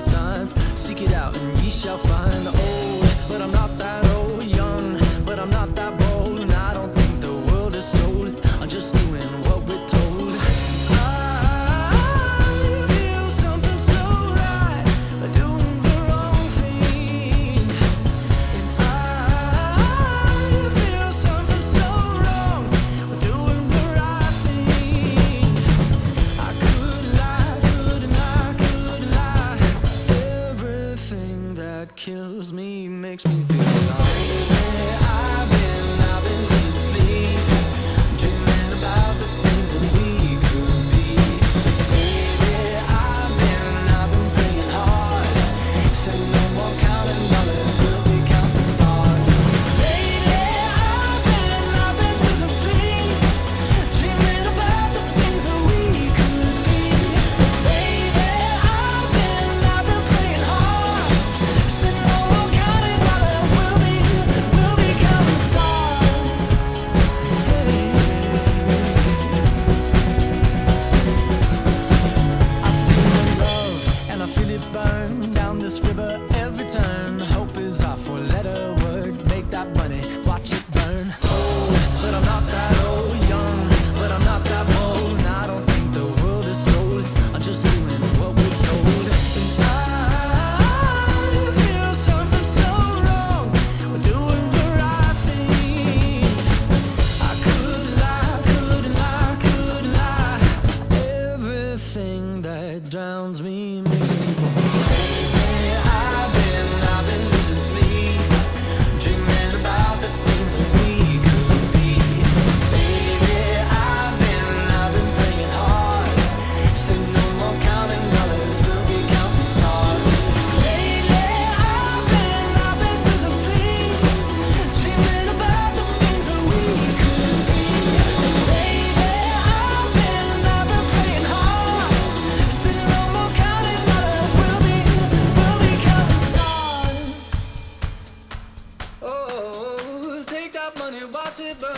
Signs, seek it out and ye shall find. Old, but I'm not that old. Young, but I'm not that bold. And I don't think the world is sold. I'm just doing what we're told. I feel something so right, doing the wrong thing. And I feel something so wrong, doing the right thing. I could lie, could and I could lie. Everything that kills me makes me feel alive. I've been losing sleep, dreaming about the things that we could be. Baby, I've been praying hard. Said no more counting dollars, we'll be counting stars. Baby, I've been losing sleep, dreaming about the things that we could be. Baby, I've been praying hard. Burn down this river every turn. Hope is our four-letter word. Make that money, watch it burn. Old, but I'm not that old. Young, but I'm not that bold. And I don't think the world is sold. I'm just doing what we're told. And I feel something so wrong. We're doing the right thing. I could lie, could lie, could lie. Everything that drowns me makes me bold.